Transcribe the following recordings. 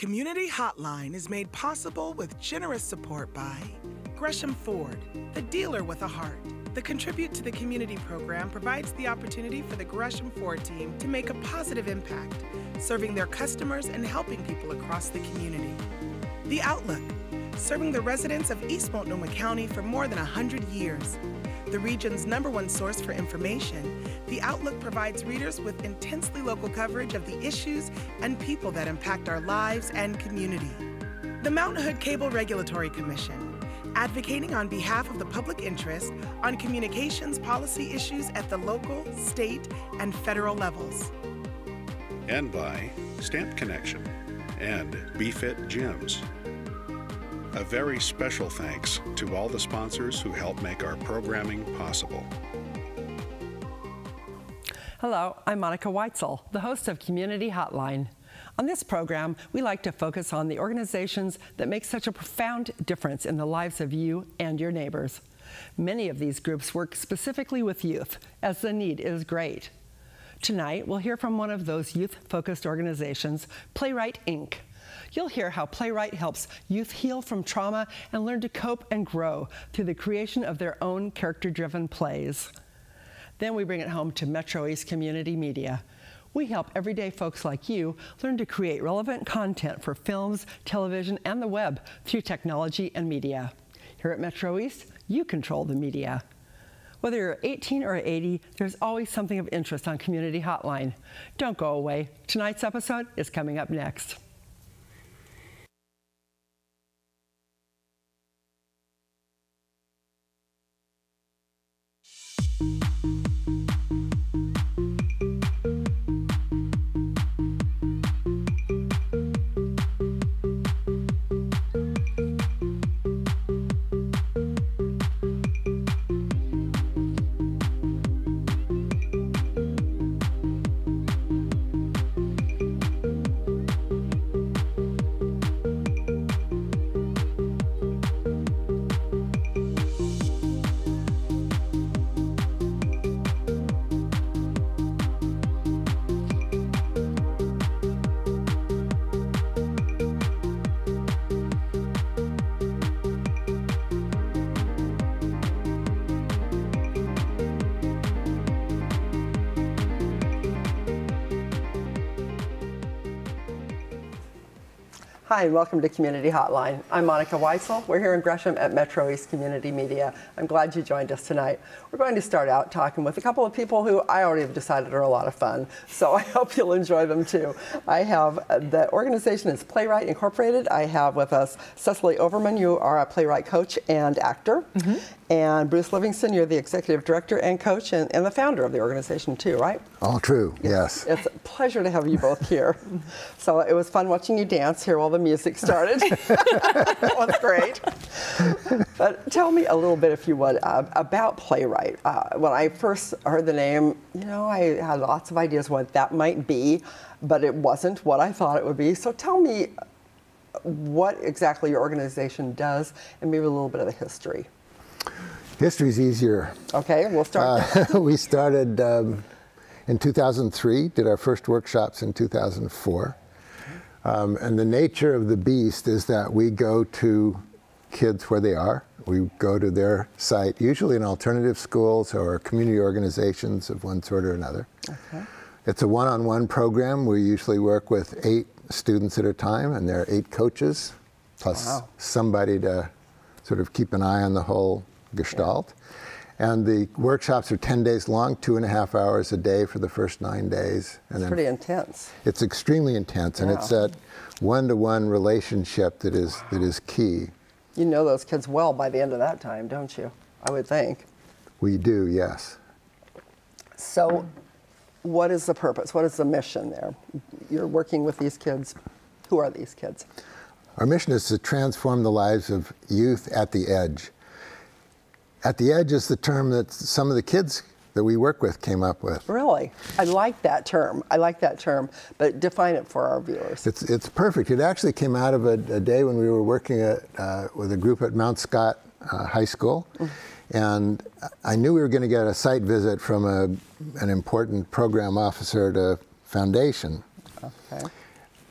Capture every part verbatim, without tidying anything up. Community Hotline is made possible with generous support by Gresham Ford, the dealer with a heart. The Contribute to the Community program provides the opportunity for the Gresham Ford team to make a positive impact, serving their customers and helping people across the community. The Outlook, serving the residents of East Multnomah County for more than one hundred years. The region's number one source for information, The Outlook provides readers with intensely local coverage of the issues and people that impact our lives and community. The Mount Hood Cable Regulatory Commission, advocating on behalf of the public interest on communications policy issues at the local, state, and federal levels. And by Stamp Connection and BeFit Gyms. A very special thanks to all the sponsors who help make our programming possible. Hello, I'm Monica Weitzel, the host of Community Hotline. On this program, we like to focus on the organizations that make such a profound difference in the lives of you and your neighbors. Many of these groups work specifically with youth, as the need is great. Tonight, we'll hear from one of those youth-focused organizations, Playwrite Incorporated. You'll hear how Playwright helps youth heal from trauma and learn to cope and grow through the creation of their own character-driven plays. Then we bring it home to Metro East Community Media. We help everyday folks like you learn to create relevant content for films, television, and the web through technology and media. Here at Metro East, you control the media. Whether you're eighteen or eighty, there's always something of interest on Community Hotline. Don't go away. Tonight's episode is coming up next. Hi, and welcome to Community Hotline. I'm Monica Weitzel. We're here in Gresham at Metro East Community Media. I'm glad you joined us tonight. We're going to start out talking with a couple of people who I already have decided are a lot of fun, so I hope you'll enjoy them too. I have, the organization is Playwright Incorporated. I have with us Cecily Overman. You are a playwright coach and actor. Mm-hmm. And Bruce Livingston, you're the executive director and coach and, and the founder of the organization too, right? All true, yes. It's, it's a pleasure to have you both here. So it was fun watching you dance here while the music started. That was great. But tell me a little bit, if you would, uh, about Playwright. Uh, when I first heard the name, you know, I had lots of ideas what that might be, but it wasn't what I thought it would be. So tell me what exactly your organization does and maybe a little bit of the history. History's easier. Okay, we'll start. Uh, we started um, in two thousand three, did our first workshops in two thousand four. Um, and the nature of the beast is that we go to kids where they are. We go to their site, usually in alternative schools or community organizations of one sort or another. Okay. It's a one-on-one program. We usually work with eight students at a time, and there are eight coaches, plus wow. somebody to sort of keep an eye on the whole gestalt. Yeah. And the workshops are ten days long, two and a half hours a day for the first nine days. And it's pretty intense. It's extremely intense, yeah. And it's that one-to-one relationship that is, wow. that is key. You know those kids well by the end of that time, don't you? I would think. We do, yes. So what is the purpose? What is the mission there? You're working with these kids. Who are these kids? Our mission is to transform the lives of youth at the edge. At the edge is the term that some of the kids that we work with came up with. Really? I like that term. I like that term, but define it for our viewers. It's, it's perfect. It actually came out of a, a day when we were working at, uh, with a group at Mount Scott uh, High School. Mm-hmm. And I knew we were going to get a site visit from a, an important program officer to foundation. Okay.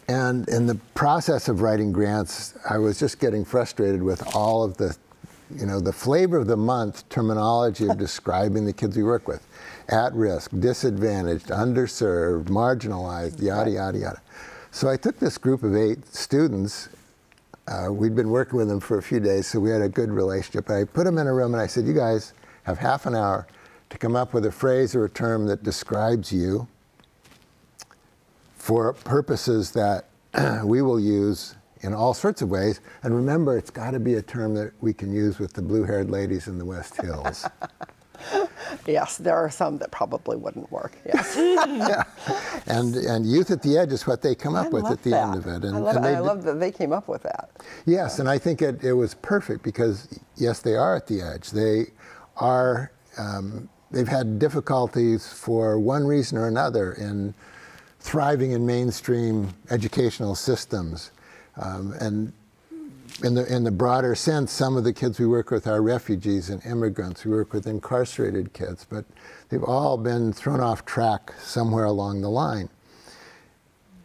And in the process of writing grants, I was just getting frustrated with all of the, you know, the flavor of the month terminology of describing the kids we work with. At risk, disadvantaged, underserved, marginalized, yada, yada, yada. So I took this group of eight students. Uh, we'd been working with them for a few days, so we had a good relationship. I put them in a room and I said, you guys have half an hour to come up with a phrase or a term that describes you for purposes that we will use in all sorts of ways. And remember, it's got to be a term that we can use with the blue-haired ladies in the West Hills. Yes, there are some that probably wouldn't work. Yes. Yeah. And and Youth at the Edge is what they come up I with at the that. end of it. And I love, and they I love that they came up with that. Yes, yeah. And I think it, it was perfect because, yes, they are at the edge. They are, um, they've had difficulties for one reason or another in thriving in mainstream educational systems. Um, and In the, in the broader sense, some of the kids we work with are refugees and immigrants. We work with incarcerated kids, but they've all been thrown off track somewhere along the line.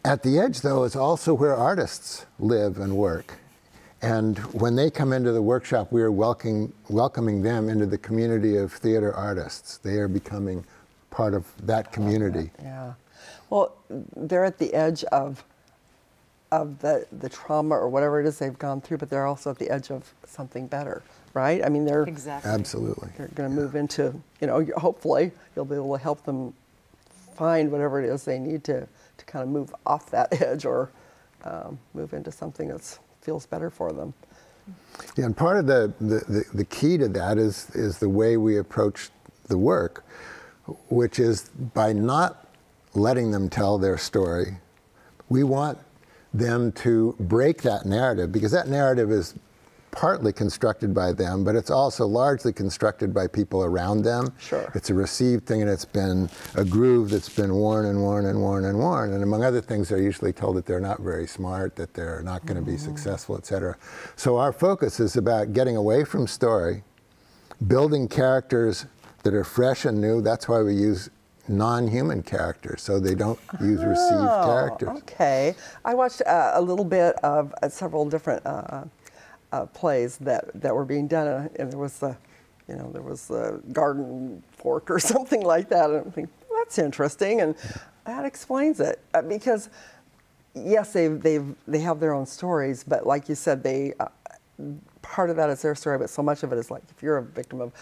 At the edge, though, is also where artists live and work. And when they come into the workshop, we are welcoming, welcoming them into the community of theater artists. They are becoming part of that community. Oh, yeah. Well, they're at the edge of of the, the trauma or whatever it is they've gone through, but they're also at the edge of something better, right? I mean, they're exactly. Absolutely. They're going to yeah. move into, you know, hopefully you'll be able to help them find whatever it is they need to, to kind of move off that edge or um, move into something that feels better for them. Yeah, and part of the, the, the, the key to that is, is the way we approach the work, which is by not letting them tell their story. We want them to break that narrative, because that narrative is partly constructed by them, but it's also largely constructed by people around them. Sure. It's a received thing, and it's been a groove that's been worn and worn and worn and worn. And among other things, they're usually told that they're not very smart, that they're not going to be successful, et cetera. So our focus is about getting away from story, building characters that are fresh and new. That's why we use non-human characters, so they don't use oh, received characters. Okay. I watched uh, a little bit of uh, several different uh, uh, plays that, that were being done, uh, and there was a, you know, there was a garden fork or something like that, and I'm thinking, well, that's interesting, and that explains it, uh, because yes, they've, they've, they have their own stories, but like you said, they uh, part of that is their story, but so much of it is like if you're a victim of,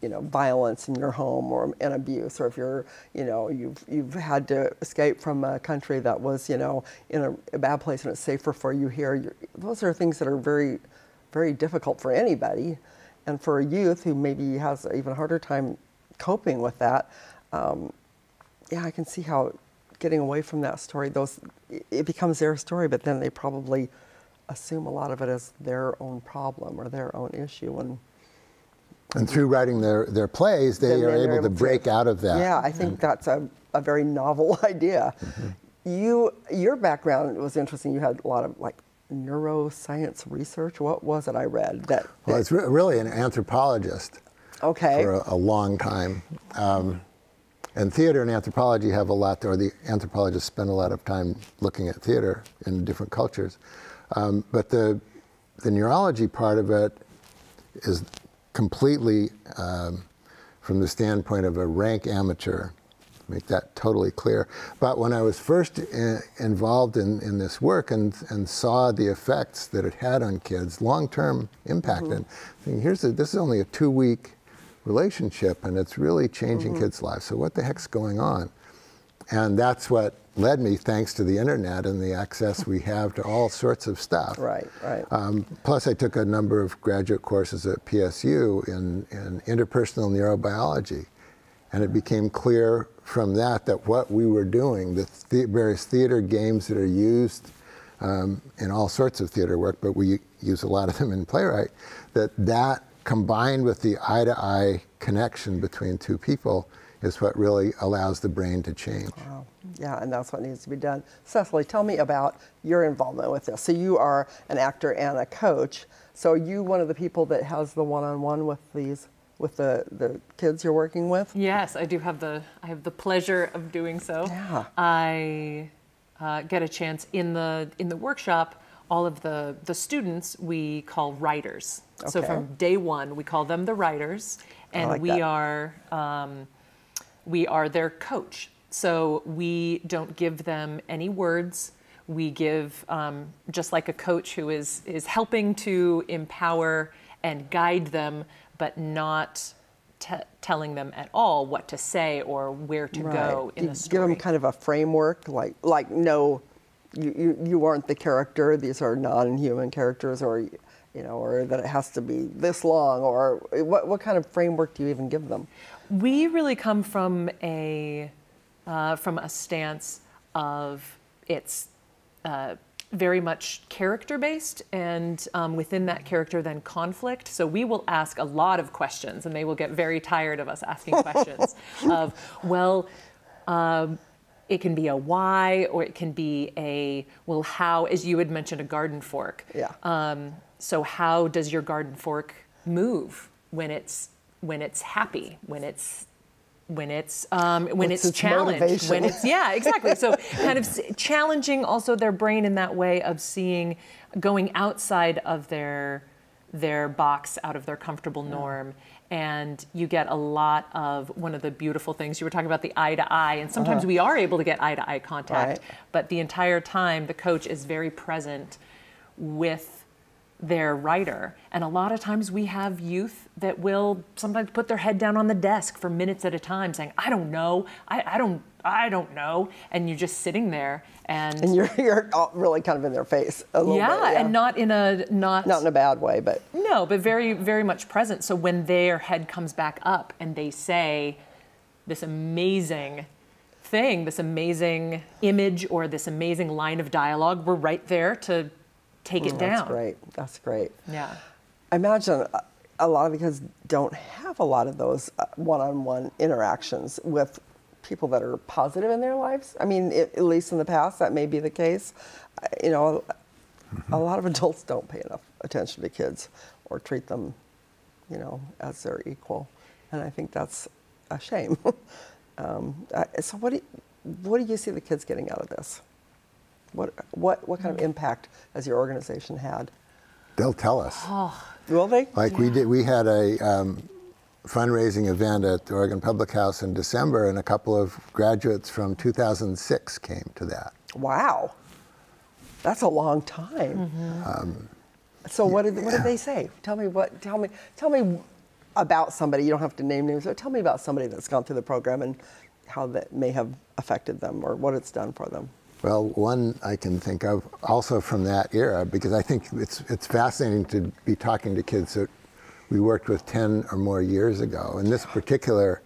you know, violence in your home or an abuse, or if you're, you know, you've you've had to escape from a country that was, you know, in a, a bad place and it's safer for you here. You're, those are things that are very, very difficult for anybody, and for a youth who maybe has an even harder time coping with that. Um, yeah, I can see how getting away from that story, those it becomes their story, but then they probably assume a lot of it as their own problem or their own issue. And and through writing their, their plays, they are able, able to break to, out of that. Yeah, I think mm-hmm. that's a, a very novel idea. Mm-hmm. You, your background was interesting. You had a lot of like neuroscience research. What was it I read? That, that well, it's re really an anthropologist okay. for a, a long time. Um, And theater and anthropology have a lot, or the anthropologists spend a lot of time looking at theater in different cultures. Um, but the, the neurology part of it is completely um, from the standpoint of a rank amateur. Make that totally clear. But when I was first in, involved in, in this work and, and saw the effects that it had on kids, long-term impact, mm-hmm. and thinking, here's a, this is only a two-week relationship, and it's really changing mm-hmm. kids' lives. So what the heck's going on? And that's what led me, thanks to the internet and the access we have to all sorts of stuff. Right, right. Um, plus, I took a number of graduate courses at P S U in, in interpersonal neurobiology, and it became clear from that that what we were doing, the, the various theater games that are used um, in all sorts of theater work, but we use a lot of them in Playwright, that that combined with the eye-to-eye connection between two people is what really allows the brain to change. Wow. Yeah, and that's what needs to be done. Cecily, tell me about your involvement with this. So you are an actor and a coach. So are you one of the people that has the one-on-one with these, with the, the kids you're working with? Yes, I do have the, I have the pleasure of doing so. Yeah. I uh, get a chance in the in the workshop. All of the the students we call writers. Okay. So from day one, we call them the writers, and like we that. are um, we are their coach. So we don't give them any words. We give um, just like a coach who is is helping to empower and guide them, but not T telling them at all what to say or where to right. go in you the story. Give them kind of a framework, like like no, you, you you aren't the character. These are non-human characters, or you know, or that it has to be this long, or what what kind of framework do you even give them? We really come from a uh, from a stance of it's uh, very much character-based, and um, within that character then conflict. So we will ask a lot of questions, and they will get very tired of us asking questions of, well, um, it can be a why, or it can be a, well, how, as you had mentioned, a garden fork. Yeah. Um, so how does your garden fork move when it's, when it's happy, when it's when it's um, when What's it's challenged, motivation? when it's yeah, exactly. So kind of challenging also their brain in that way of seeing, going outside of their their box, out of their comfortable norm, yeah. and you get a lot of one of the beautiful things you were talking about, the eye to eye, and sometimes uh-huh. we are able to get eye to eye contact, right. but the entire time the coach is very present with their writer. And a lot of times we have youth that will sometimes put their head down on the desk for minutes at a time saying, I don't know, I, I don't, I don't know. And you're just sitting there and, and you're, you're really kind of in their face a little yeah, bit. Yeah, and not in a, not, not in a bad way, but. No, but very, very much present. So when their head comes back up and they say this amazing thing, this amazing image or this amazing line of dialogue, we're right there to take it oh, down. That's great. That's great. Yeah. I imagine a lot of the kids don't have a lot of those one-on-one interactions with people that are positive in their lives. I mean, it, at least in the past, that may be the case. You know, mm-hmm. a lot of adults don't pay enough attention to kids or treat them, you know, as their equal. And I think that's a shame. um, so what do you, what do you see the kids getting out of this? What, what, what kind of impact has your organization had? They'll tell us. Oh. Will they? Like yeah. we did, we had a um, fundraising event at the Oregon Public House in December, and a couple of graduates from two thousand six came to that. Wow. That's a long time. Mm-hmm. um, so what did, yeah. what did they say? Tell me what, tell me, tell me about somebody, you don't have to name names, but tell me about somebody that's gone through the program and how that may have affected them or what it's done for them. Well, one I can think of also from that era, because I think it's it's fascinating to be talking to kids that we worked with ten or more years ago. And this particular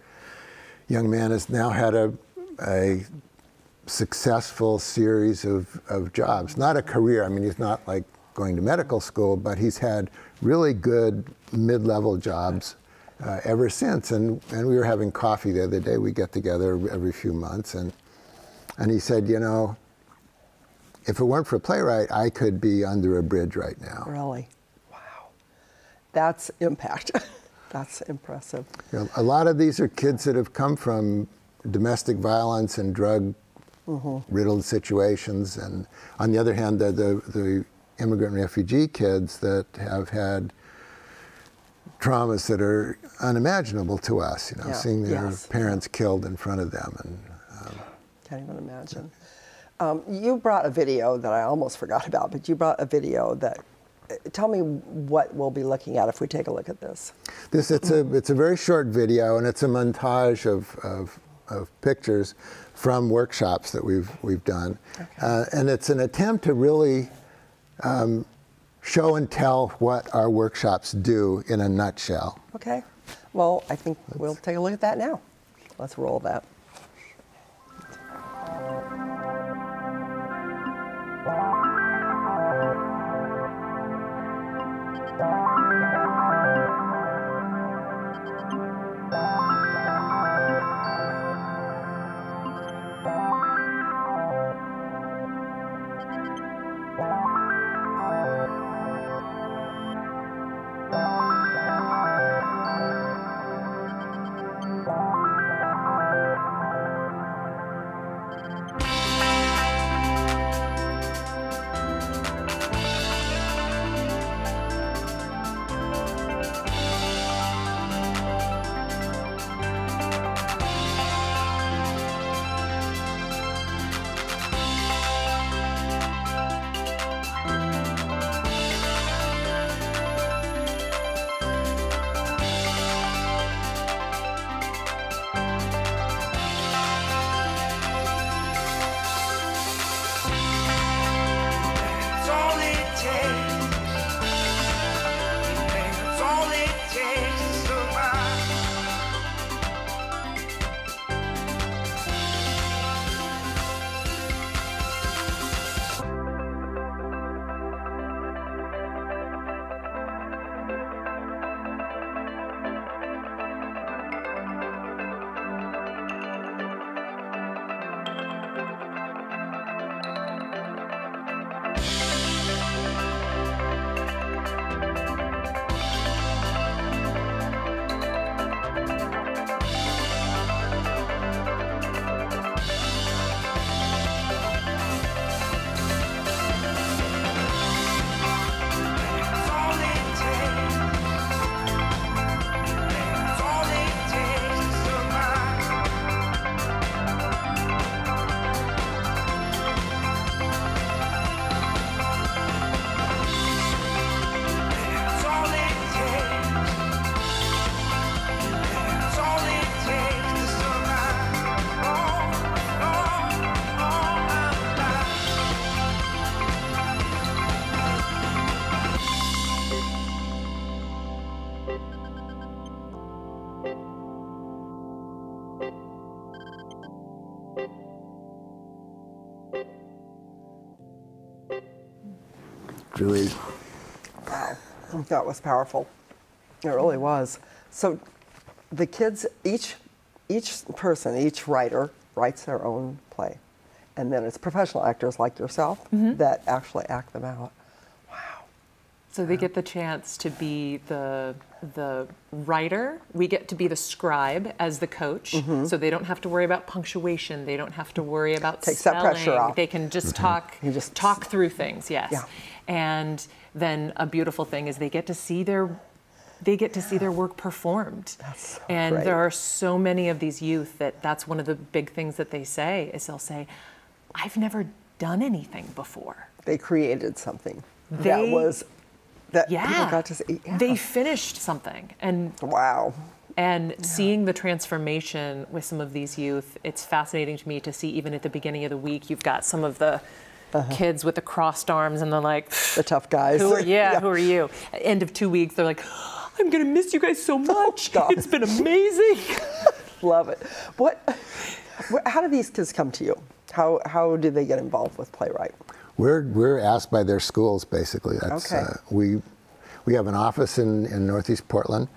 young man has now had a, a successful series of, of jobs. Not a career, I mean, he's not like going to medical school, but he's had really good mid-level jobs uh, ever since. And, and we were having coffee the other day. We get together every few months. And, and he said, you know, if it weren't for Playwright, I could be under a bridge right now. Really? Wow. That's impact. That's impressive. You know, a lot of these are kids that have come from domestic violence and drug-riddled mm-hmm. situations. And on the other hand, the, the, the immigrant refugee kids that have had traumas that are unimaginable to us, you know, yeah. seeing their yes. parents killed in front of them. And, um, can't even imagine. Yeah. Um, you brought a video that I almost forgot about, but you brought a video that, tell me what we'll be looking at if we take a look at this. This it's a, it's a very short video, and it's a montage of, of, of pictures from workshops that we've, we've done. Okay. Uh, and it's an attempt to really um, show and tell what our workshops do in a nutshell. Okay. Well, I think Let's, we'll take a look at that now. Let's roll that. Really? That was powerful. It really was. So the kids, each, each person, each writer writes their own play. And then it's professional actors like yourself mm-hmm. that actually act them out. Wow. So they get the chance to be the, the writer. We get to be the scribe as the coach. Mm-hmm. So they don't have to worry about punctuation. They don't have to worry about spelling. Takes that pressure off. They can just, mm-hmm. talk, you just talk through things, yes. Yeah. And then a beautiful thing is they get to see their, they get to see their work performed. That's so and great. There are so many of these youth that that's one of the big things that they say is they'll say, I've never done anything before. They created something. They, that was, that yeah, people got to see. Yeah. They finished something. And wow. And yeah. seeing the transformation with some of these youth, it's fascinating to me to see even at the beginning of the week, you've got some of the Uh-huh. kids with the crossed arms and they're like, the tough guys. Who are, yeah, yeah, who are you? At end of two weeks, they're like, oh, I'm gonna miss you guys so much. Oh, it's been amazing. Love it. What? How do these kids come to you? How how do they get involved with Playwright? We're we're asked by their schools basically. That's, okay. Uh, we we have an office in in Northeast Portland,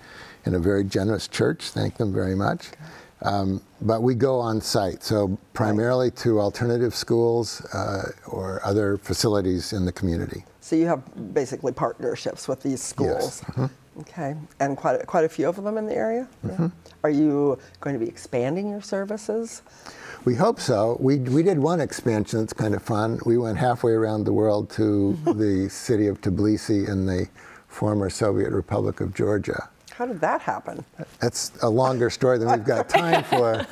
in a very generous church. Thank them very much. Okay. Um, but we go on site, so primarily right. to alternative schools uh, or other facilities in the community. So you have basically partnerships with these schools. Yes. Mm-hmm. Okay, and quite a, quite a few of them in the area? Mm-hmm. Yeah. Are you going to be expanding your services? We hope so. We, we did one expansion that's kind of fun. We went halfway around the world to the city of Tbilisi in the former Soviet Republic of Georgia. How did that happen? That's a longer story than we've got time for,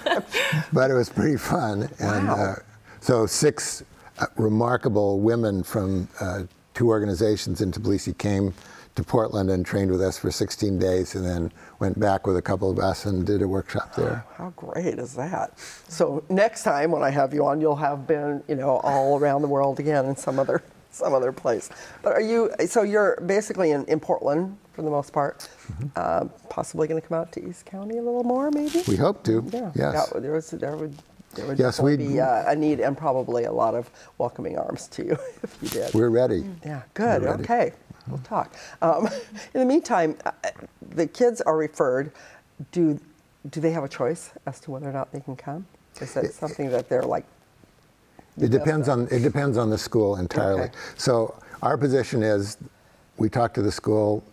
but it was pretty fun. And wow. uh, so six uh, remarkable women from uh, two organizations in Tbilisi came to Portland and trained with us for sixteen days and then went back with a couple of us and did a workshop there. How great is that? So next time when I have you on, you'll have been, you know, all around the world again in some other some other place. But are you, so you're basically in, in Portland for the most part, mm-hmm. uh, possibly going to come out to East County a little more, maybe? We hope to, yeah. yes. That, there, was, there would, there would yes, be uh, a need and probably a lot of welcoming arms to you if you did. We're ready. Yeah, good, ready. Okay, mm-hmm. we'll talk. Um, in the meantime, uh, the kids are referred. Do, do they have a choice as to whether or not they can come? Is that it, something that they're like, It depends on, it depends on the school entirely. Okay. So our position is we talk to the school,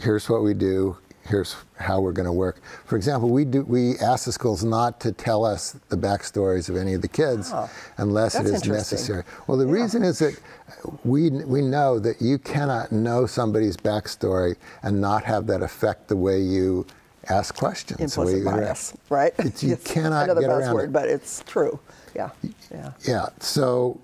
here's what we do, here's how we're going to work. For example, we, do, we ask the schools not to tell us the backstories of any of the kids ah, unless it is necessary. Well, the yeah. reason is that we, we know that you cannot know somebody's backstory and not have that affect the way you ask questions. Implicit we, bias, right? It's, you it's cannot another get around word, it. But it's true. Yeah. yeah, yeah. So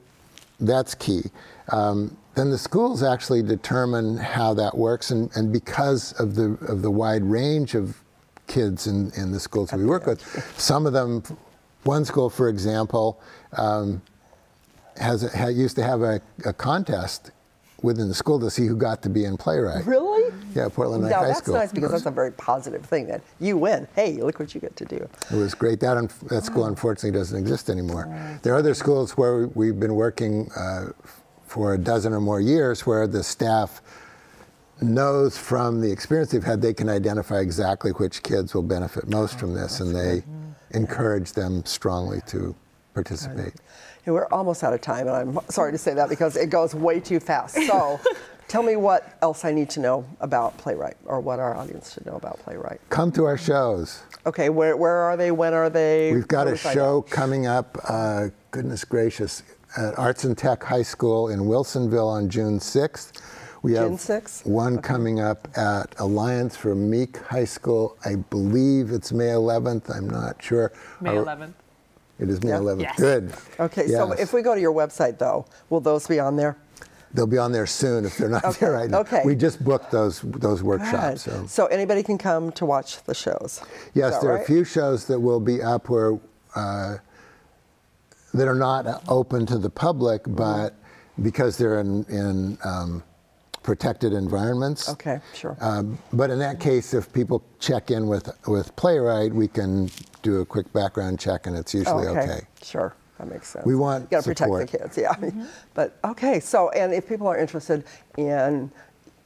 that's key. Um, then the schools actually determine how that works, and, and because of the of the wide range of kids in, in the schools we work with, some of them, one school, for example, um, has, has used to have a, a contest within the school to see who got to be in Playwright. Really? Yeah, Portland High School. Now, that's nice because that's a very positive thing, that you win. Hey, look what you get to do. It was great. That, un that school, unfortunately, doesn't exist anymore. Right. There are other schools where we've been working uh, for a dozen or more years where the staff knows from the experience they've had, they can identify exactly which kids will benefit most oh, from this, and they mm-hmm. encourage them strongly to participate. Yeah, we're almost out of time, and I'm sorry to say that because it goes way too fast. So tell me what else I need to know about Playwrite, or what our audience should know about Playwrite. Come to our shows. Okay, where, where are they? When are they? We've got a show coming up, uh, goodness gracious, at Arts and Tech High School in Wilsonville on June sixth. We have one okay. coming up at Alliance for Meek High School. I believe it's May eleventh. I'm not sure. May eleventh. It is May eleventh. Yes. Good. Okay, yes. So if we go to your website, though, will those be on there? They'll be on there soon if they're not okay. there right now. Okay. We just booked those those workshops. So. so anybody can come to watch the shows. Yes, there right? are a few shows that will be up where uh, that are not open to the public, but mm-hmm. because they're in in um, protected environments. Okay, sure. Um, but in that case, if people check in with, with Playwrite, we can do a quick background check, and it's usually okay. okay. Sure, that makes sense. We want you gotta support. Protect the kids, yeah. Mm-hmm. But okay, so, and if people are interested in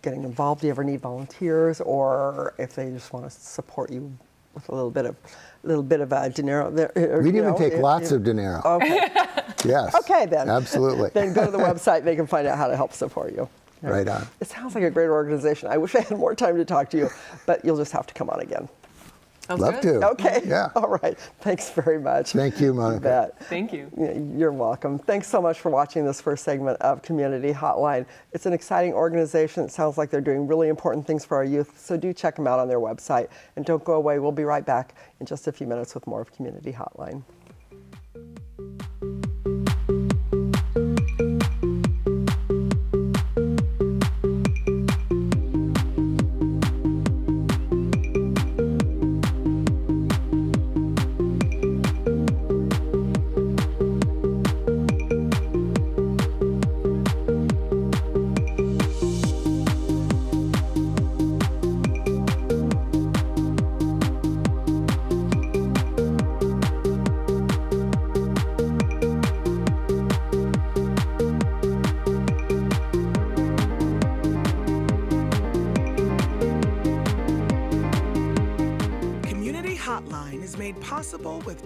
getting involved, do you ever need volunteers, or if they just want to support you with a little bit of a little bit of uh, dinero. There, or, We'd even know, take it, lots it, of dinero. Okay. Yes. Okay, then. Absolutely. Then go to the website, they can find out how to help support you. Right on. It sounds like a great organization. I wish I had more time to talk to you, but you'll just have to come on again. Sounds Love good. to. Okay. Yeah. All right. Thanks very much. Thank you, Monica. You Thank you. You're welcome. Thanks so much for watching this first segment of Community Hotline. It's an exciting organization. It sounds like they're doing really important things for our youth, so do check them out on their website. And don't go away. We'll be right back in just a few minutes with more of Community Hotline.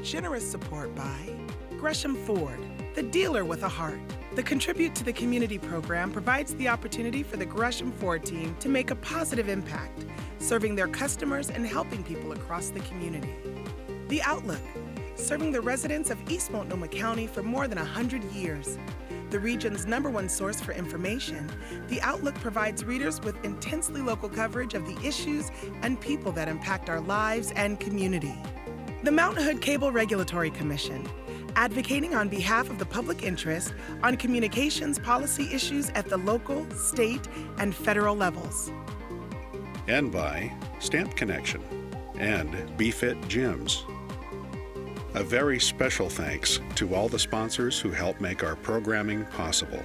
Generous support by Gresham Ford, the dealer with a heart. The Contribute to the Community program provides the opportunity for the Gresham Ford team to make a positive impact, serving their customers and helping people across the community. The Outlook, serving the residents of East Multnomah County for more than one hundred years. The region's number one source for information, The Outlook provides readers with intensely local coverage of the issues and people that impact our lives and community. The Mount Hood Cable Regulatory Commission, advocating on behalf of the public interest on communications policy issues at the local, state, and federal levels. And by Stamp Connection and BeFit Gyms. A very special thanks to all the sponsors who help make our programming possible.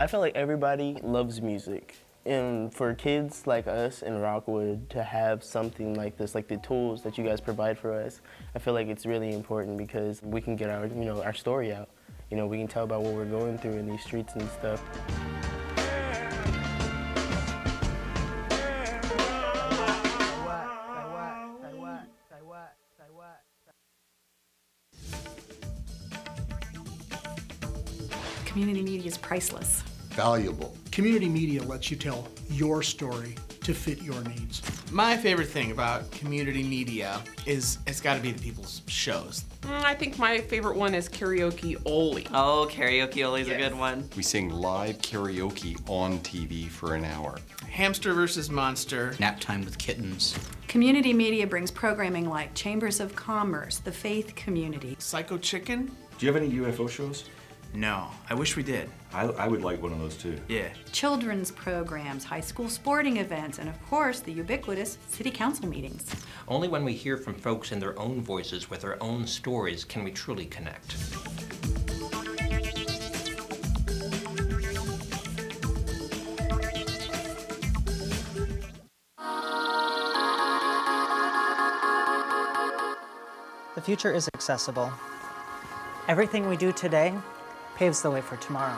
I feel like everybody loves music, and for kids like us in Rockwood to have something like this, like the tools that you guys provide for us, I feel like it's really important because we can get our, you know, our story out. You know, we can tell about what we're going through in these streets and stuff. community media is priceless. Valuable. Community media lets you tell your story to fit your needs. My favorite thing about community media is it's got to be the people's shows. Mm, I think my favorite one is Karaoke Oli. Oh, Karaoke Oli is yes. a good one. We sing live karaoke on T V for an hour. Hamster versus Monster. Nap Time with Kittens. Community media brings programming like Chambers of Commerce, the faith community. Psycho Chicken. Do you have any U F O shows? No, I wish we did. I, I would like one of those too. Yeah. Children's programs, high school sporting events, and of course, the ubiquitous city council meetings. Only when we hear from folks in their own voices with their own stories can we truly connect. The future is accessible. Everything we do today paves the way for tomorrow.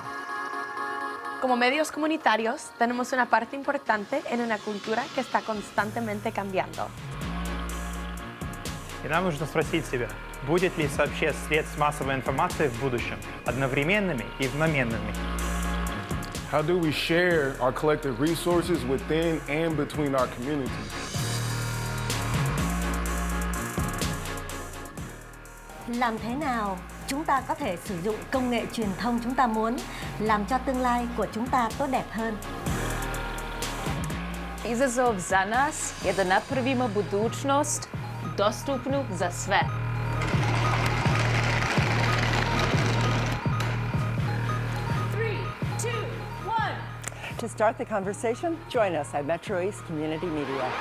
Como medios comunitarios, tenemos una parte importante en una cultura que está constantemente cambiando. И нам нужно спросить себя, будет ли сообщение средств массовой информации в будущем одновременными и одновременными? How do we share our collective resources within and between our communities? Làm thế nào chúng ta có thể sử dụng công nghệ truyền thông chúng ta muốn làm cho tương lai của chúng ta tốt đẹp hơn? Izazov za nas je da napravimo budućnost dostupnu za sve. three, two, one. To start the conversation, join us at Metro East Community Media.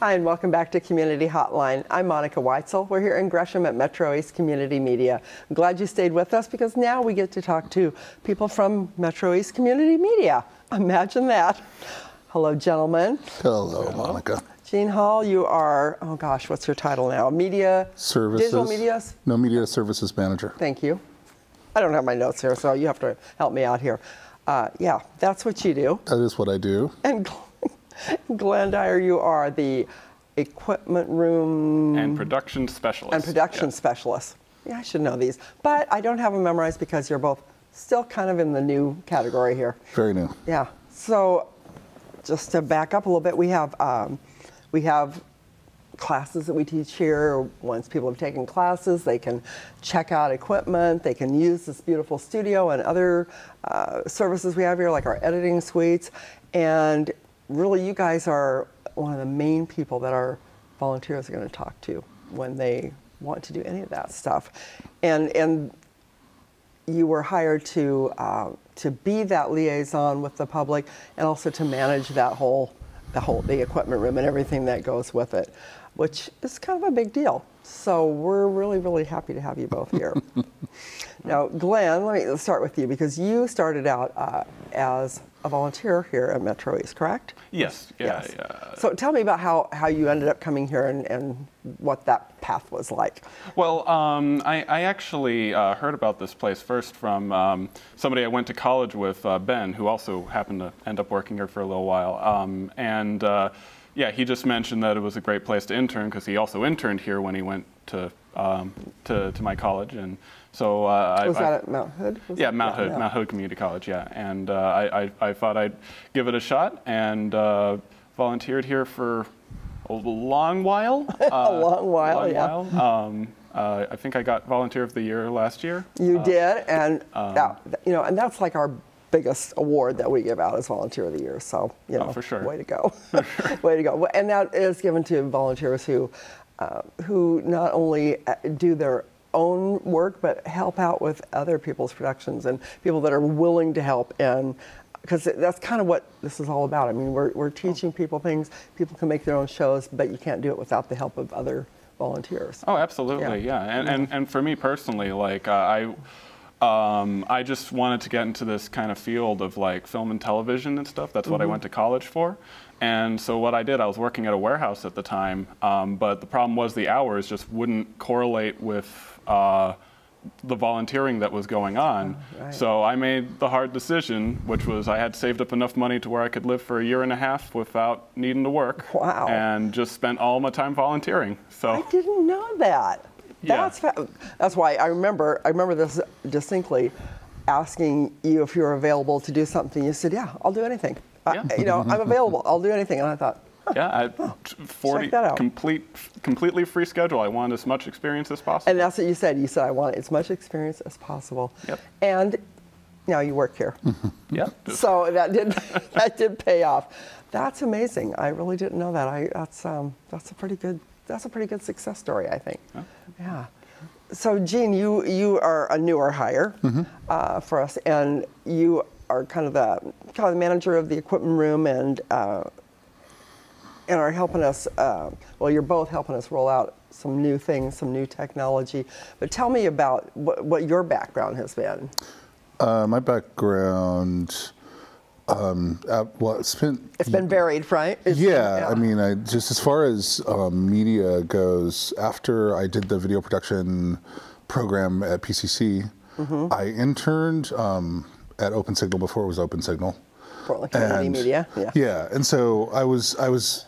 Hi, and welcome back to Community Hotline. I'm Monica Weitzel. We're here in Gresham at Metro East Community Media. I'm glad you stayed with us because now we get to talk to people from Metro East Community Media. Imagine that. Hello, gentlemen. Hello, Monica. Gene Hall, you are, oh gosh, what's your title now? Media? Services. Digital Medias? No, Media Services Manager. Thank you. I don't have my notes here, so you have to help me out here. Uh, yeah, that's what you do. That is what I do. And Glenn Dyer, you are the equipment room and production specialist. And production yeah. specialist. Yeah, I should know these, but I don't have them memorized because you're both still kind of in the new category here. Very new. Yeah. So, just to back up a little bit, we have um, we have classes that we teach here. Once people have taken classes, they can check out equipment. They can use this beautiful studio and other uh, services we have here, like our editing suites, and really, you guys are one of the main people that our volunteers are going to talk to when they want to do any of that stuff. And and you were hired to uh, to be that liaison with the public, and also to manage that whole the whole the equipment room and everything that goes with it, which is kind of a big deal. So we're really really happy to have you both here. Now, Glenn, let me let's start with you because you started out uh, as a volunteer here at Metro East, correct? Yes. Yeah, yes. Yeah. So tell me about how, how you ended up coming here and, and what that path was like. Well, um, I, I actually uh, heard about this place first from um, somebody I went to college with, uh, Ben, who also happened to end up working here for a little while. Um, and uh, yeah, he just mentioned that it was a great place to intern because he also interned here when he went to um, to, to my college. And so uh, was I, that I, at Mount Hood? Was yeah, Mount Hood, Mount. Mount Hood Community College. Yeah, and uh, I, I I thought I'd give it a shot and uh, volunteered here for a long while. Uh, a long while, long yeah. While. Um, uh, I think I got Volunteer of the Year last year. You uh, did, and um, that, you know, and that's like our biggest award that we give out is Volunteer of the Year. So you know, oh, for sure. way to go, for sure. way to go, and that is given to volunteers who uh, who not only do their own work, but help out with other people's productions and people that are willing to help. And because that's kind of what this is all about. I mean, we're, we're teaching people things. People can make their own shows, but you can't do it without the help of other volunteers. Oh, absolutely, yeah. yeah. And, and, and for me personally, like, uh, I... Um, I just wanted to get into this kind of field of like film and television and stuff. That's what mm-hmm. I went to college for. And so what I did, I was working at a warehouse at the time, um, but the problem was the hours just wouldn't correlate with uh, the volunteering that was going on. Oh, right. So I made the hard decision, which was I had saved up enough money to where I could live for a year and a half without needing to work. Wow. And just spent all my time volunteering. So I didn't know that. Yeah. That's, that's why I remember, I remember this distinctly, asking you if you were available to do something. You said, yeah, I'll do anything. Yeah. I, you know, I'm available. I'll do anything. And I thought, huh, yeah, I, oh, forty, check that out. Complete, completely free schedule. I want as much experience as possible. And that's what you said. You said, I want as much experience as possible. Yep. And now you work here. Yep. So that did, that did pay off. That's amazing. I really didn't know that. I, that's, um, that's a pretty good... That's a pretty good success story, I think. Huh? Yeah. So, Gene, you, you are a newer hire mm-hmm. uh, for us, and you are kind of the kind of the manager of the equipment room, and uh, and are helping us. Uh, well, you're both helping us roll out some new things, some new technology. But tell me about wh what your background has been. Uh, my background. Um, uh, well, it's been it's been buried, right? It's yeah, been, yeah, I mean, I, just as far as um, media goes, after I did the video production program at P C C, mm-hmm. I interned um, at Open Signal before it was Open Signal. Portland Community Media, yeah. Yeah, and so I was, I was,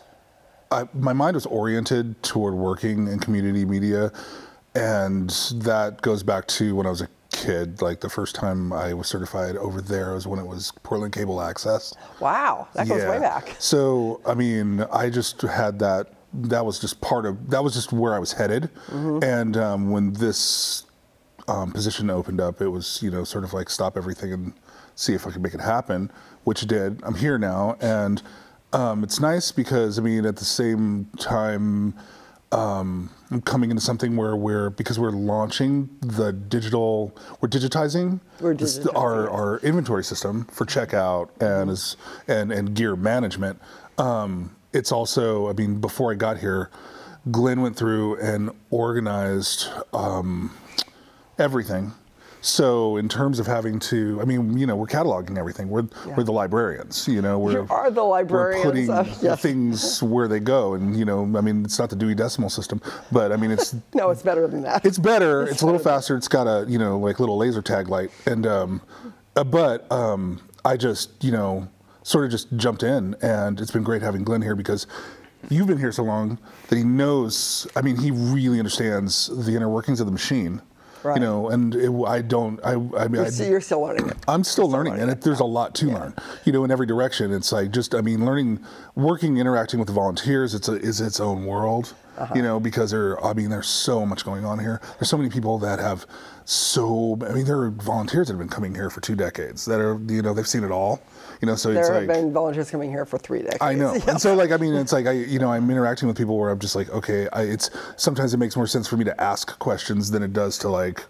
I, my mind was oriented toward working in community media, and that goes back to when I was a kid. Like the first time I was certified over there was when it was Portland Cable Access. Wow, that goes yeah. way back. So I mean, I just had that. That was just part of. That was just where I was headed. Mm-hmm. And um, when this um, position opened up, it was you know sort of like stop everything and see if I could make it happen, which did. I'm here now, and um, it's nice because I mean at the same time. Um, I'm coming into something where we're, because we're launching the digital, we're digitizing, we're digitizing. This, our, our inventory system for checkout and, is, and, and gear management. Um, it's also, I mean, before I got here, Glenn went through and organized um, everything. So in terms of having to, I mean, you know, we're cataloging everything. We're yeah. we're the librarians, you know. We're you are the librarians. We're putting of, yes. things where they go, and you know, I mean, it's not the Dewey Decimal System, but I mean, it's no, it's better than that. It's better. It's, it's better a little faster. It's got a you know like little laser tag light, and um, but um, I just you know sort of just jumped in, and it's been great having Glenn here because. You've been here so long that he knows. I mean, he really understands the inner workings of the machine. Right. You know, and it, I don't. I, I mean, you're, you're still learning. It. I'm still, still learning, learning, and it, there's a lot to yeah. learn. You know, in every direction. It's like just, I mean, learning, working, interacting with the volunteers. It's a, is its own world. Uh-huh. You know, because there, I mean, there's so much going on here. There's so many people that have so. I mean, there are volunteers that have been coming here for two decades. That are, you know, they've seen it all. You know, so there it's have like, been volunteers coming here for three decades. I know, yeah. And so like I mean, it's like I, you know, I'm interacting with people where I'm just like, okay, I, it's sometimes it makes more sense for me to ask questions than it does to like,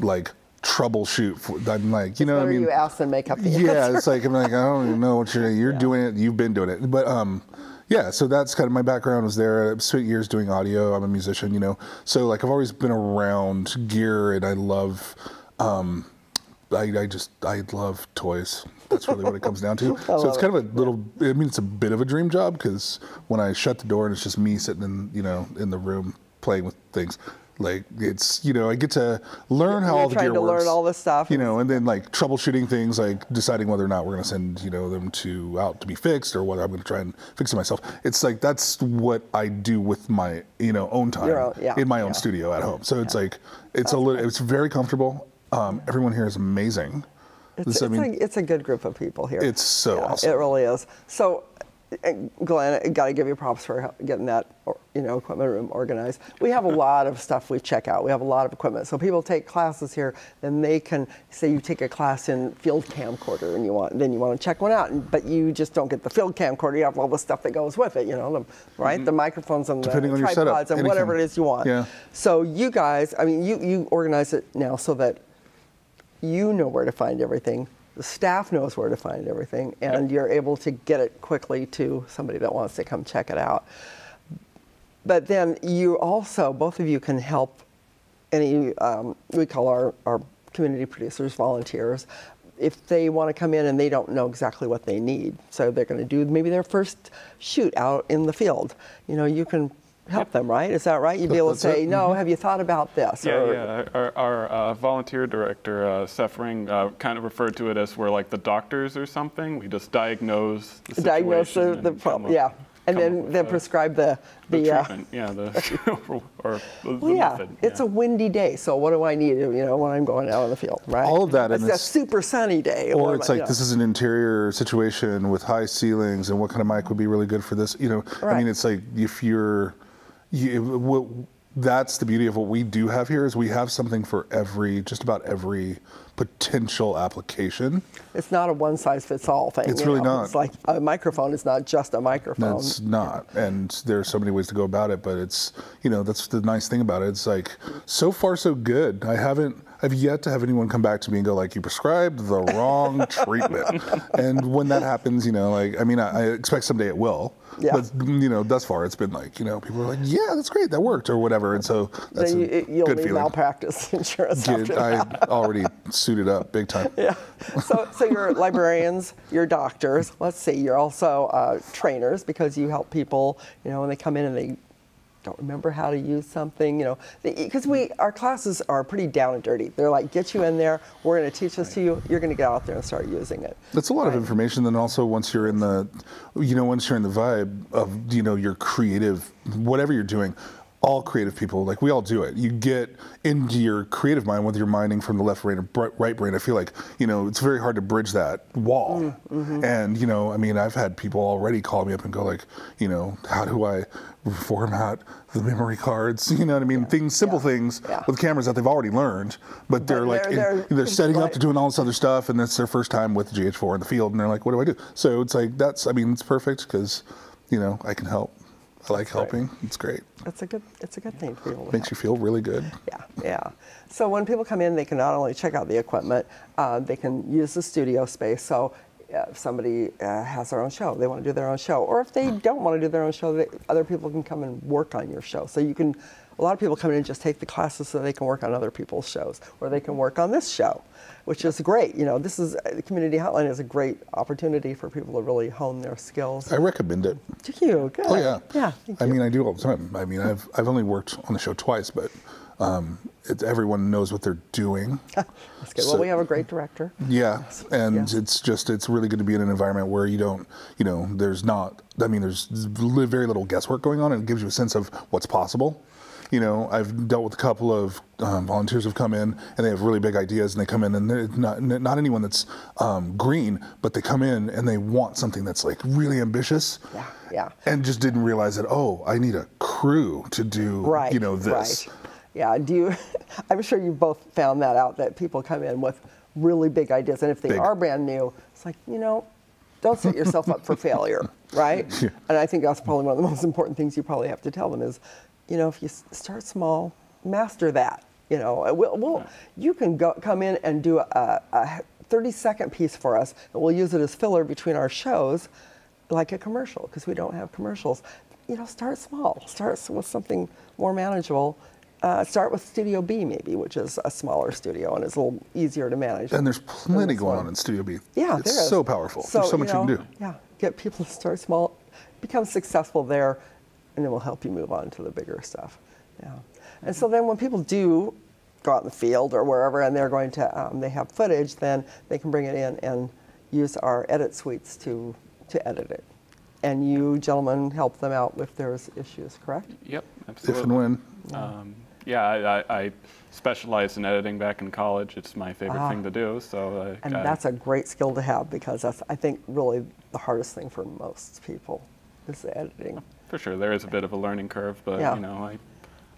like troubleshoot. For, I'm like, you know, what I mean, you ask and make up the yeah, answer. It's like I'm like I don't even know what you're you're yeah. doing it. You've been doing it, but um, yeah. So that's kind of my background was there. I spent years doing audio. I'm a musician, you know. So like I've always been around gear, and I love. Um, I, I just I love toys. That's really what it comes down to. So it's kind of a little. I mean, it's a bit of a dream job because when I shut the door and it's just me sitting in, you know, in the room playing with things, like it's, you know, I get to learn how all the gear works. Trying to learn all this stuff, you know, and then like troubleshooting things, like deciding whether or not we're going to send, you know, them to out to be fixed or whether I'm going to try and fix it myself. It's like that's what I do with my, you know, own time own, yeah, in my own yeah. studio at home. So it's yeah. like it's that's a little, it's very comfortable. Um, everyone here is amazing. It's, so, it's, I mean, a, it's a good group of people here. It's so yeah, awesome. It really is. So, Glenn, I got to give you props for getting that, you know, equipment room organized. We have a lot of stuff we check out. We have a lot of equipment. So people take classes here, and they can say you take a class in field camcorder, and you want then you want to check one out, and, but you just don't get the field camcorder. You have all the stuff that goes with it, you know, the, right? Mm-hmm. The microphones and depending the on tripods your setup, and whatever it is you want. Yeah. So you guys, I mean, you you organize it now so that. You know where to find everything. The staff knows where to find everything, and yep. you're able to get it quickly to somebody that wants to come check it out. But then you also, both of you can help any, um, we call our, our community producers volunteers, if they want to come in and they don't know exactly what they need. So they're going to do maybe their first shoot out in the field. You know, you can help them, right? Is that right? You'd be able to say, no, have you thought about this? Yeah, or, yeah. Our, our uh, volunteer director, uh, Seth Ring, uh, kind of referred to it as we're like the doctors or something. We just diagnose the situation. Diagnose the, the problem, yeah. And then, then prescribe the, the, the treatment, uh, yeah, the, or the, well, the yeah, method. It's yeah. a windy day, so what do I need, you know, when I'm going out on the field, right? All of that. It's a super sunny day. Or it's like, you know, this is an interior situation with high ceilings, and what kind of mic would be really good for this, you know? Right. I mean, it's like, if you're, you, what, that's the beauty of what we do have here, is we have something for every, just about every potential application. It's not a one size fits all thing. It's really know? not. It's like a microphone is not just a microphone. It's not, and there's so many ways to go about it, but it's, you know, that's the nice thing about it. It's like, so far so good. I haven't, I've yet to have anyone come back to me and go like, you prescribed the wrong treatment. And when that happens, you know, like, I mean, I, I expect someday it will. Yeah. But, you know, thus far it's been like, you know, people are like, yeah, that's great, that worked, or whatever. And so that's so you, a you'll good need feeling. Malpractice insurance. Get, after that. I already suited up big time. Yeah. So, so you're librarians, you're doctors. Let's see, you're also uh, trainers, because you help people, you know, when they come in and they don't remember how to use something, you know, because we, our classes are pretty down and dirty. They're like, get you in there, we're going to teach this to you, you're going to get out there and start using it. That's a lot right. of information. Then also, once you're in the, you know, once you're in the vibe of, you know, your creative, whatever you're doing, all creative people, like we all do it. You get into your creative mind, whether you're mining from the left brain or right brain. I feel like, you know, it's very hard to bridge that wall. Mm-hmm. And, you know, I mean, I've had people already call me up and go like, you know, how do I format the memory cards? You know what I mean? Yeah. Things, simple yeah. things yeah. with cameras that they've already learned, but they're, they're like, they're, in, they're, they're setting right. up to doing all this other stuff, and it's their first time with G H four in the field, and they're like, what do I do? So it's like, that's, I mean, it's perfect, because, you know, I can help. I like That's helping. Great. It's great. It's a good. It's a good thing to be able to. Makes help. you feel really good. Yeah, yeah. So when people come in, they can not only check out the equipment, uh, they can use the studio space. So if somebody uh, has their own show, they want to do their own show, or if they don't want to do their own show, they, other people can come and work on your show. So you can. A lot of people come in and just take the classes so they can work on other people's shows, or they can work on this show, which is great. You know, this is, the community hotline is a great opportunity for people to really hone their skills. I recommend it. Thank you. Good. Oh yeah. Yeah. Thank I you. mean, I do all the time. I mean, I've I've only worked on the show twice, but um, it, everyone knows what they're doing. That's good. So, well, we have a great director. Yeah, and yeah. it's just it's really good to be in an environment where you don't, you know, there's not. I mean, there's very little guesswork going on, and it gives you a sense of what's possible. You know, I've dealt with a couple of um, volunteers who've come in and they have really big ideas, and they come in and they're not, not anyone that's um, green, but they come in and they want something that's like really ambitious. Yeah, yeah. And just didn't realize that, oh, I need a crew to do, right, you know, this. Right. Yeah, do you, I'm sure you both found that out, that people come in with really big ideas, and if they big. are brand new, it's like, you know, don't set yourself up for failure, right? Yeah. And I think that's probably one of the most important things you probably have to tell them is, you know, if you start small, master that. You know, we'll, we'll, you can go, come in and do a, a thirty second piece for us, and we'll use it as filler between our shows, like a commercial, because we don't have commercials. You know, start small. Start with something more manageable. Uh, start with Studio B, maybe, which is a smaller studio and it's a little easier to manage. And there's plenty going on in Studio B. Yeah, it's there is. so powerful. So, there's so much you, know, you can do. Yeah, get people to start small, become successful there, and then we'll help you move on to the bigger stuff. Yeah. And so then when people do go out in the field or wherever, and they're going to, um, they have footage, then they can bring it in and use our edit suites to, to edit it. And you gentlemen help them out if there's issues, correct? Yep, absolutely. If and when. Um, yeah, I, I, I specialized in editing back in college. It's my favorite ah. thing to do. So I, and I, that's a great skill to have, because that's, I think, really the hardest thing for most people is the editing. For sure, there is a bit of a learning curve, but yeah. you know, I,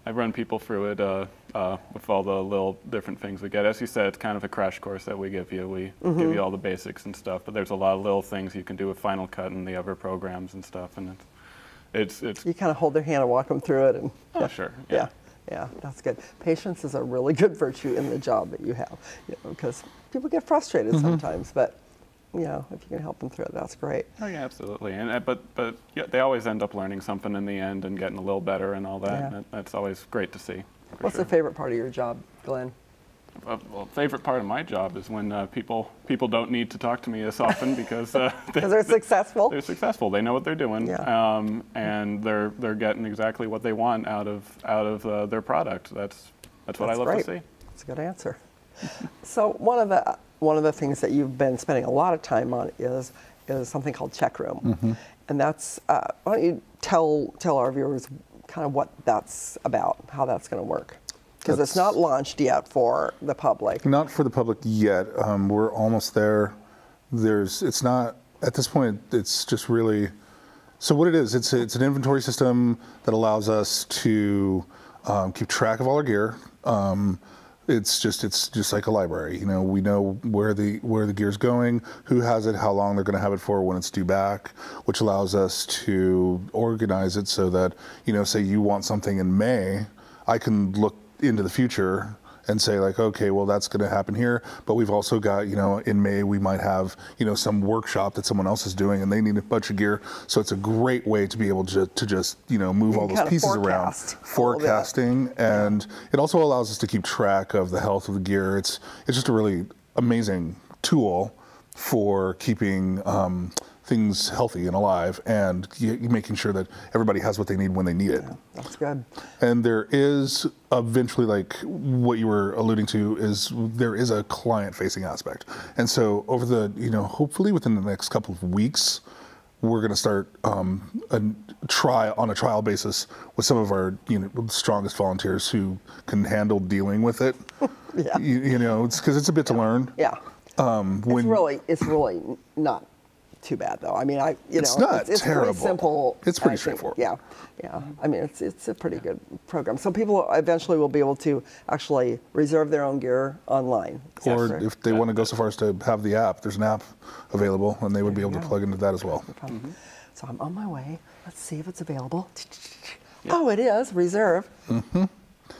I run people through it uh, uh, with all the little different things we get. As you said, it's kind of a crash course that we give you. We mm-hmm. give you all the basics and stuff, but there's a lot of little things you can do with Final Cut and the other programs and stuff. And it's, it's, it's you kind of hold their hand and walk them through it. And oh, yeah. sure, yeah. yeah. Yeah, that's good. Patience is a really good virtue in the job that you have, you know, because people get frustrated mm-hmm. sometimes, but you know, if you can help them through it, that's great. Oh yeah, absolutely. And but but yeah, they always end up learning something in the end and getting a little better and all that. Yeah. And that's always great to see. What's sure. the favorite part of your job, Glenn? Uh, well, favorite part of my job is when uh, people people don't need to talk to me as often because uh, they, they're successful. They're successful. They know what they're doing, yeah. um, and they're they're getting exactly what they want out of out of uh, their product. That's that's what that's I love great. to see. That's a good answer. So one of the one of the things that you've been spending a lot of time on is is something called Checkroom, mm-hmm. and that's uh, why don't you tell tell our viewers kind of what that's about, how that's going to work. Because it's not launched yet for the public. Not for the public yet. Um, we're almost there. There's, it's not, at this point, it's just really, so what it is, it's, it's an inventory system that allows us to um, keep track of all our gear. Um, it's just, it's just like a library. You know, we know where the, where the gear's going, who has it, how long they're gonna have it for, when it's due back, which allows us to organize it so that, you know, say you want something in May, I can look into the future and say like, okay, well that's going to happen here, but we've also got, you know, in May we might have, you know, some workshop that someone else is doing and they need a bunch of gear. So it's a great way to be able to, to just, you know, move you all those pieces forecast around. Forecasting. And it also allows us to keep track of the health of the gear. It's, it's just a really amazing tool for keeping um, things healthy and alive and making sure that everybody has what they need when they need it. Yeah, that's good. And there is eventually, like what you were alluding to, is there is a client facing aspect. And so over the, you know, hopefully within the next couple of weeks, we're going to start um, a try on a trial basis with some of our, you know, strongest volunteers who can handle dealing with it. yeah. you, you know, it's because it's a bit yeah. to learn. Yeah. Um, when it's really, it's really not too bad though. I mean, I you it's know, not it's, it's terrible. Pretty simple. It's pretty I straightforward. Think, yeah, yeah. I mean, it's it's a pretty good program. So people eventually will be able to actually reserve their own gear online. Or right? if they yeah. want to go so far as to have the app, there's an app available, and they would there be able go. to plug into that as well. Mm-hmm. So I'm on my way. Let's see if it's available. Yeah. Oh, it is reserve. Mm-hmm.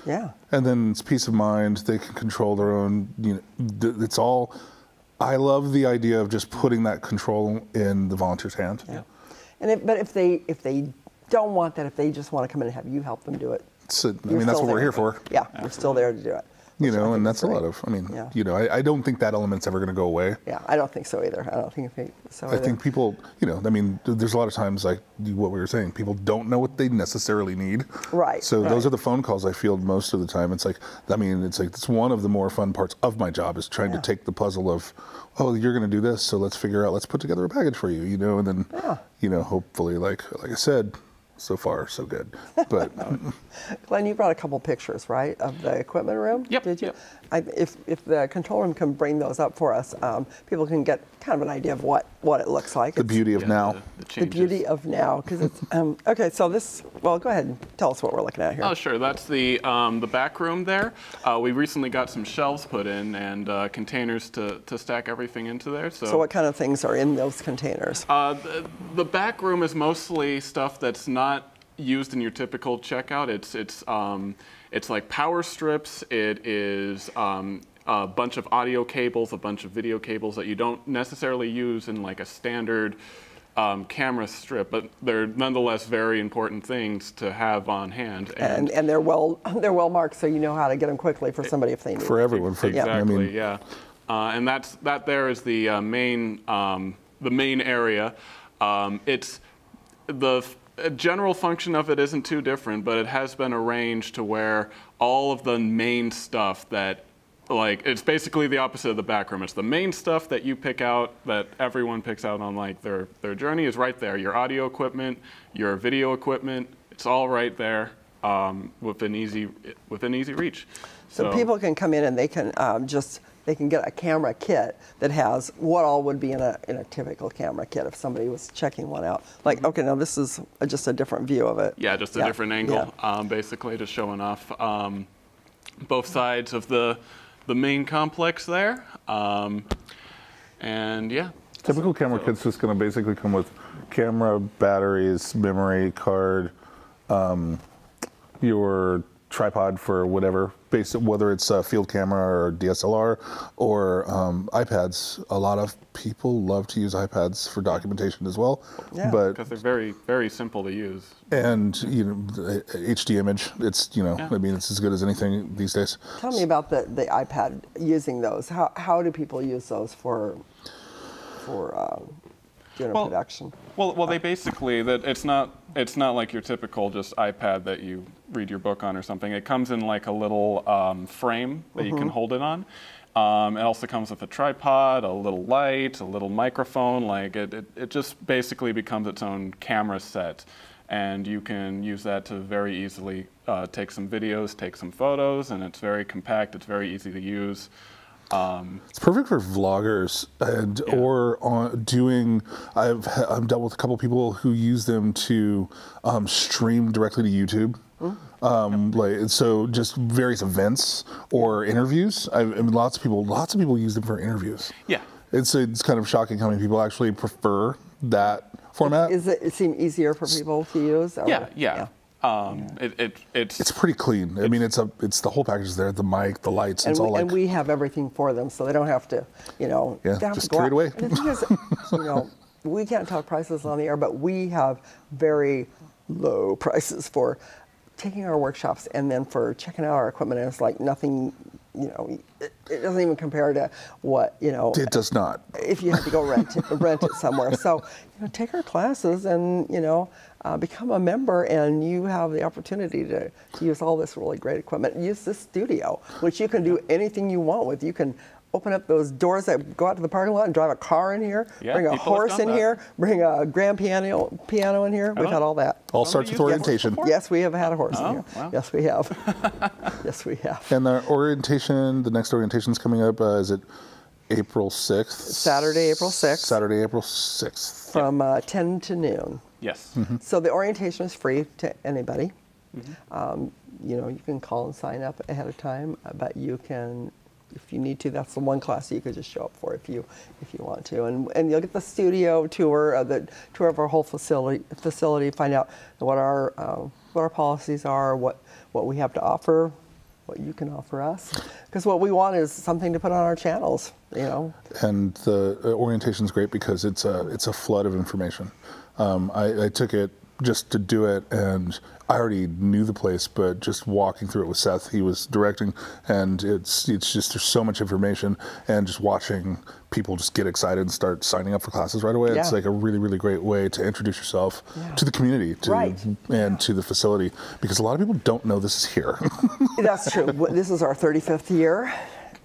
Yeah. And then it's peace of mind. They can control their own. You know, it's all. I love the idea of just putting that control in the volunteer's hand. Yeah, and if, but if they if they don't want that, if they just want to come in and have you help them do it, so, I mean that's what there. we're here for. Yeah, Absolutely. we're still there to do it. You know, and that's a lot of. I mean, yeah. you know, I, I don't think that element's ever going to go away. Yeah, I don't think so either. I don't think they, so. I either. think people, you know, I mean, there's a lot of times like what we were saying, people don't know what they necessarily need. Right. So right. those are the phone calls I field most of the time. It's like, I mean, it's like it's one of the more fun parts of my job is trying yeah. to take the puzzle of, oh, you're going to do this, so let's figure out, let's put together a package for you, you know, and then, yeah. you know, hopefully, like like I said. So far, so good. But Glenn, you brought a couple pictures, right, of the equipment room? Yep. Did you? Yep. I, if if the control room can bring those up for us, um, people can get kind of an idea of what what it looks like. The it's, beauty of yeah, now. The, the, the beauty of now, because it's um, okay. So this, well, go ahead and tell us what we're looking at here. Oh, sure. That's the um, the back room there. Uh, we recently got some shelves put in and uh, containers to to stack everything into there. So, so what kind of things are in those containers? Uh, the, the back room is mostly stuff that's not. Not used in your typical checkout. It's it's um, it's like power strips. It is um, a bunch of audio cables, a bunch of video cables that you don't necessarily use in like a standard um, camera strip, but they're nonetheless very important things to have on hand. And and, and they're well they're well marked, so you know how to get them quickly for somebody if they need. For everyone, for exactly, yeah. I mean. yeah. Uh, and that's that. There is the uh, main um, the main area. Um, it's the The general function of it isn't too different, but it has been arranged to where all of the main stuff that, like, it's basically the opposite of the back room. It's the main stuff that you pick out, that everyone picks out on, like, their, their journey is right there. Your audio equipment, your video equipment, it's all right there um, within easy, within easy reach. So, so people can come in and they can um, just... they can get a camera kit that has what all would be in a, in a typical camera kit if somebody was checking one out. Like, okay, now this is a, just a different view of it. Yeah, just a yeah. different angle, yeah. um, basically, just showing off um, both sides of the the main complex there. Um, and yeah. Typical so, camera so. kit's just gonna basically come with camera, batteries, memory card, um, your tripod for whatever, based on whether it's a field camera or D S L R or um, iPads. A lot of people love to use iPads for documentation as well. Yeah, but because they're very, very simple to use. And you know, H D image, it's, you know, yeah. I mean, it's as good as anything these days. Tell me about the, the iPad, using those. How, how do people use those for, for um, you know, well, production? Well, well, they basically, that it's not, it's not like your typical just iPad that you read your book on or something. It comes in like a little um, frame that mm-hmm. you can hold it on. Um, it also comes with a tripod, a little light, a little microphone. Like it, it, it just basically becomes its own camera set. And you can use that to very easily uh, take some videos, take some photos, and it's very compact, it's very easy to use. Um, it's perfect for vloggers and yeah. or on doing. I've I've dealt with a couple people who use them to um, stream directly to YouTube. Mm-hmm. um, yep. Like so, just various events or interviews. I, I mean, lots of people, lots of people use them for interviews. Yeah, it's it's kind of shocking how many people actually prefer that format. Is it, it seem easier for people to use? Or? Yeah, yeah. yeah. Um, yeah. it, it, it's, it's pretty clean. It's, I mean, it's a, it's the whole package there, the mic, the lights, and it's we, all like... And we have everything for them, so they don't have to, you know... Yeah, just carry it away. And the thing is, you know, we can't talk prices on the air, but we have very low prices for taking our workshops and then for checking out our equipment, and it's like nothing, you know, it, it doesn't even compare to what, you know... It does not. If you have to go rent it, rent it somewhere. So, you know, take our classes and, you know... Uh, become a member, and you have the opportunity to, to use all this really great equipment. Use this studio, which you can do anything you want with. You can open up those doors that go out to the parking lot and drive a car in here, yeah, bring a horse in that. here, bring a grand piano piano in here. Oh. We've had all that. All starts with orientation. Yes, yes, we have had a horse oh, in here. Wow. Yes, we have. Yes, we have. And the orientation, the next orientation is coming up. Uh, is it April sixth? Saturday, April sixth. Saturday, April sixth. From uh, ten to noon. Yes. Mm-hmm. So the orientation is free to anybody. Mm-hmm. um, you know, you can call and sign up ahead of time, but you can, if you need to, that's the one class that you could just show up for if you if you want to. And and you'll get the studio tour, uh, the tour of our whole facility, facility find out what our, uh, what our policies are, what, what we have to offer, what you can offer us. Because what we want is something to put on our channels, you know. And the orientation is great because it's a, it's a flood of information. Um, I, I took it just to do it, and I already knew the place, but just walking through it with Seth, he was directing, and it's it's just, there's so much information, and just watching people just get excited and start signing up for classes right away. Yeah. It's like a really, really great way to introduce yourself yeah. to the community to, right. and yeah. to the facility, because a lot of people don't know this is here. That's true. This is our thirty-fifth year.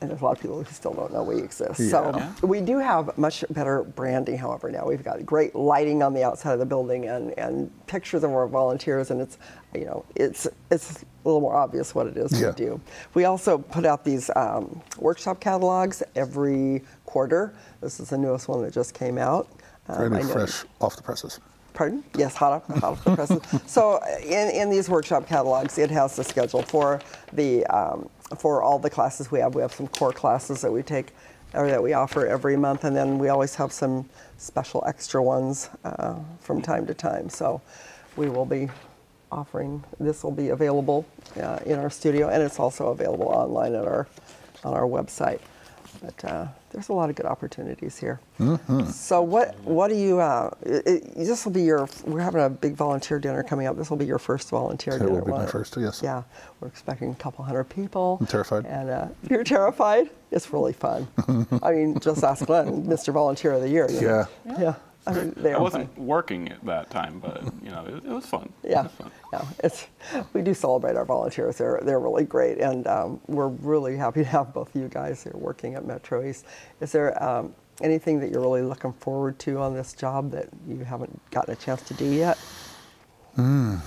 And there's a lot of people who still don't know we exist. Yeah. So yeah. we do have much better branding, however, now. We've got great lighting on the outside of the building and, and pictures of our volunteers, and it's, you know, it's, it's a little more obvious what it is yeah. we do. We also put out these um, workshop catalogs every quarter. This is the newest one that just came out. Um, I know. Fresh off the presses. Pardon? Yes, hot off, hot off the presses. So in, in these workshop catalogs, it has the schedule for the um, for all the classes we have. We have some core classes that we take or that we offer every month, and then we always have some special extra ones uh, from time to time. So we will be offering, this will be available uh, in our studio, and it's also available online at our, on our website. But uh, there's a lot of good opportunities here. Mm-hmm. So what, what do you, uh, it, this will be your, we're having a big volunteer dinner coming up. This will be your first volunteer dinner. It will be my first, yes. Yeah, we're expecting a couple hundred people. I'm terrified. And uh, you're terrified? It's really fun. I mean, just ask Glenn, Mister Volunteer of the Year. You know? Yeah. Yeah. I, mean, they I wasn't fun. working at that time, but you know, it, it was fun. Yeah, it was fun. Yeah. It's, we do celebrate our volunteers. They're they're really great, and um, we're really happy to have both of you guys here working at Metro East. Is there um, anything that you're really looking forward to on this job that you haven't gotten a chance to do yet, mm.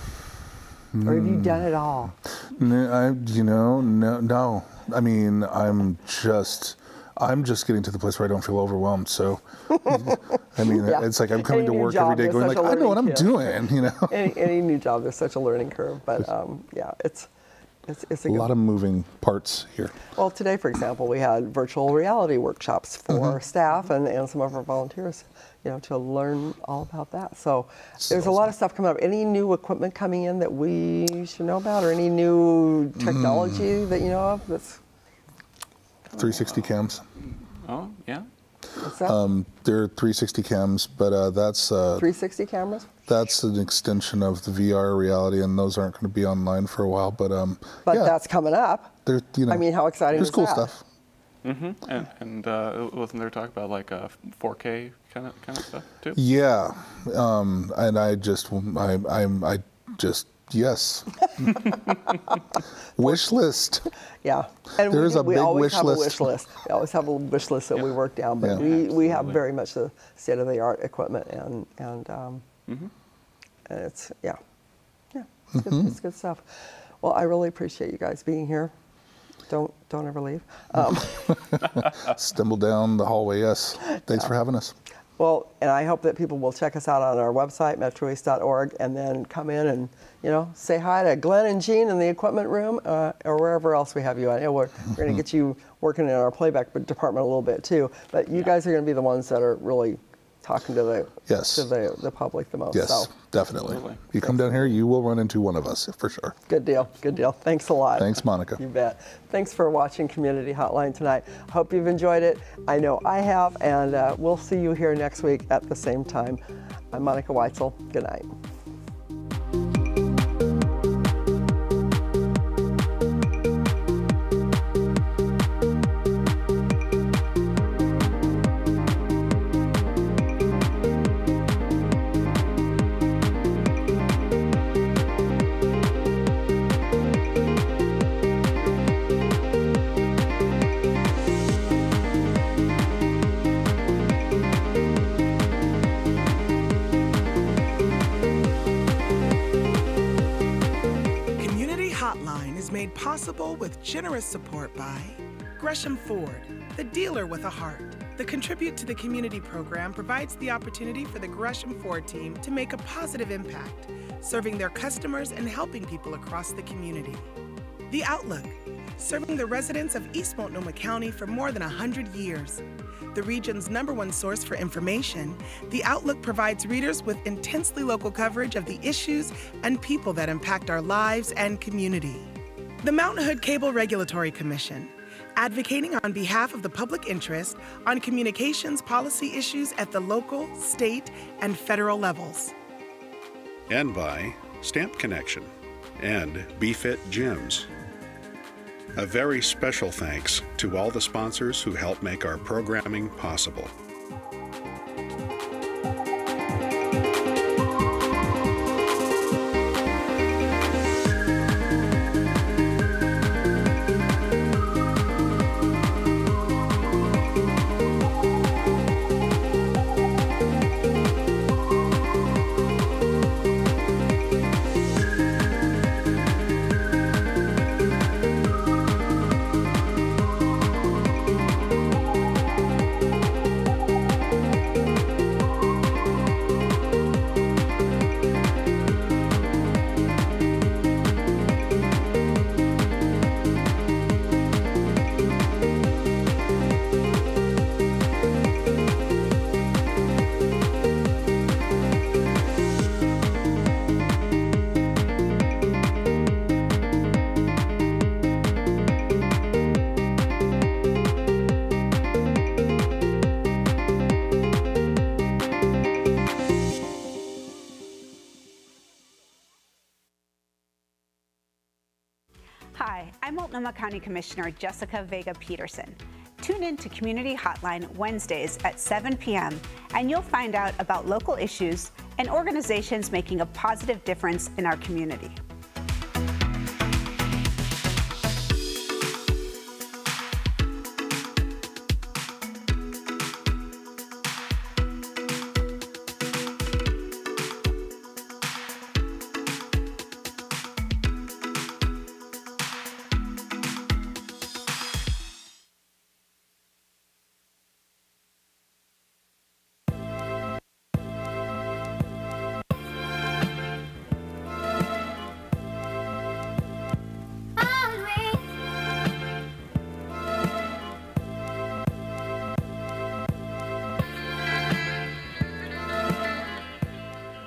or have you done it all? No, I, you know, no, no. I mean, I'm just. I'm just getting to the place where I don't feel overwhelmed. So, I mean, yeah. it's like I'm coming any to work every day going like, I know what I'm doing, you know? Any, any new job, there's such a learning curve. But um, yeah, it's It's, it's a, a lot of moving parts here. Well, today, for example, we had virtual reality workshops for mm-hmm. staff and, and some of our volunteers, you know, to learn all about that. So it's there's awesome. a lot of stuff coming up. Any new equipment coming in that we should know about, or any new technology mm. that you know of? That's three sixty cams. Oh, yeah. What's that? Um, there are three sixty cams, but uh, that's uh, three sixty cameras. That's an extension of the V R reality, and those aren't going to be online for a while. But um, but yeah. that's coming up. They're, you know, I mean, how exciting is that? There's cool stuff. Mm-hmm. And, and uh, wasn't there talk about like a four K kind of kind of stuff too? Yeah, um, and I just I I, I just yes. Wish list. Yeah, and there we, is do, a we big always wish have list. a wish list. We always have a wish list that yeah. we work down, but yeah. we Absolutely. we have very much the state of the art equipment and and. Um, Mm-hmm. And it's, yeah, yeah, it's, mm-hmm. good, it's good stuff. Well, I really appreciate you guys being here. Don't, don't ever leave. Um, Stumble down the hallway, yes. Thanks yeah. for having us. Well, and I hope that people will check us out on our website, metro east dot org, and then come in and, you know, say hi to Glenn and Gene in the equipment room uh, or wherever else we have you. I know we're, we're going to get you working in our playback department a little bit too, but you yeah. guys are going to be the ones that are really talking to the yes. to the, the public the most. Yes, so. definitely. Absolutely. You come down here, you will run into one of us for sure. Good deal. Good deal. Thanks a lot. Thanks, Monica. You bet. Thanks for watching Community Hotline tonight. Hope you've enjoyed it. I know I have, and uh, we'll see you here next week at the same time. I'm Monica Weitzel. Good night. With generous support by Gresham Ford, the dealer with a heart. The Contribute to the Community program provides the opportunity for the Gresham Ford team to make a positive impact, serving their customers and helping people across the community. The Outlook, serving the residents of East Multnomah County for more than one hundred years. The region's number one source for information, The Outlook provides readers with intensely local coverage of the issues and people that impact our lives and community. The Mount Hood Cable Regulatory Commission, advocating on behalf of the public interest on communications policy issues at the local, state, and federal levels. And by Stamp Connection and BeFit Gyms. A very special thanks to all the sponsors who help make our programming possible. County Commissioner Jessica Vega-Peterson. Tune in to Community Hotline Wednesdays at seven p m and you'll find out about local issues and organizations making a positive difference in our community.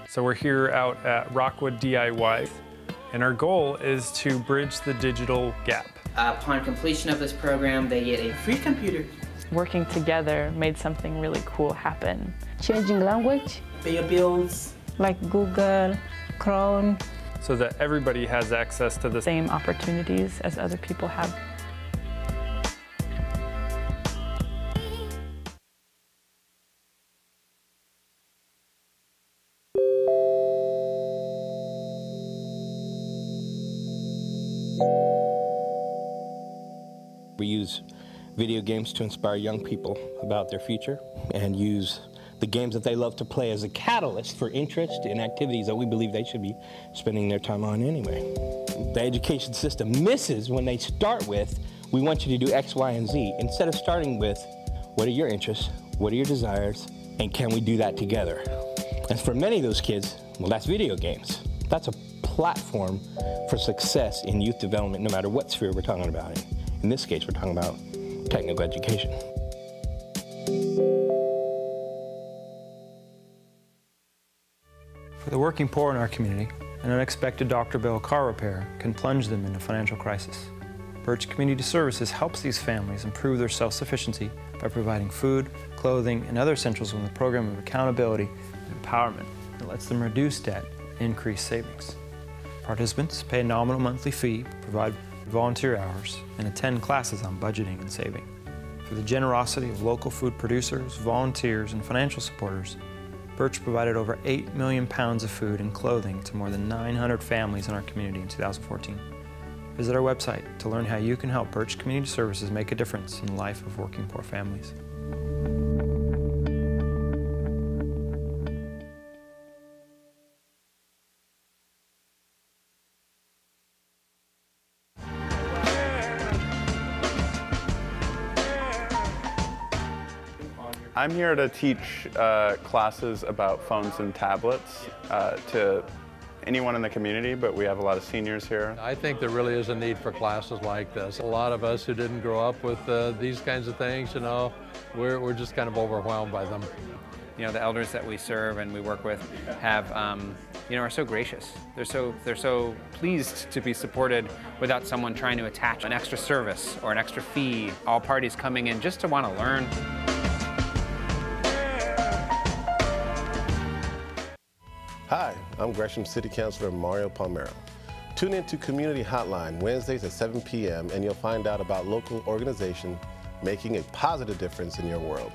So we're here out at Rockwood D I Y, and our goal is to bridge the digital gap. Uh, upon completion of this program, they get a free computer. Working together made something really cool happen. Changing language. Pay your bills. Like Google, Chrome. So that everybody has access to the same opportunities as other people have. We use video games to inspire young people about their future and use the games that they love to play as a catalyst for interest in activities that we believe they should be spending their time on anyway. The education system misses when they start with, we want you to do X, Y, and Z, instead of starting with, what are your interests, what are your desires, and can we do that together? And for many of those kids, well, that's video games. That's a platform for success in youth development, no matter what sphere we're talking about. In this case, we're talking about technical education. For the working poor in our community, an unexpected doctor bill or car repair can plunge them into financial crisis. Birch Community Services helps these families improve their self-sufficiency by providing food, clothing, and other essentials with a program of accountability and empowerment that lets them reduce debt and increase savings. Participants pay a nominal monthly fee, provide volunteer hours, and attend classes on budgeting and saving. Through the generosity of local food producers, volunteers, and financial supporters, Birch provided over eight million pounds of food and clothing to more than nine hundred families in our community in two thousand fourteen. Visit our website to learn how you can help Birch Community Services make a difference in the life of working poor families. I'm here to teach uh, classes about phones and tablets uh, to anyone in the community, but we have a lot of seniors here. I think there really is a need for classes like this. A lot of us who didn't grow up with uh, these kinds of things, you know, we're, we're just kind of overwhelmed by them. You know, the elders that we serve and we work with have, um, you know, are so gracious. They're so, they're so pleased to be supported without someone trying to attach an extra service or an extra fee. All parties coming in just to want to learn. Hi, I'm Gresham City Councilor Mario Palmero. Tune in to Community Hotline Wednesdays at seven p m and you'll find out about local organizations making a positive difference in your world.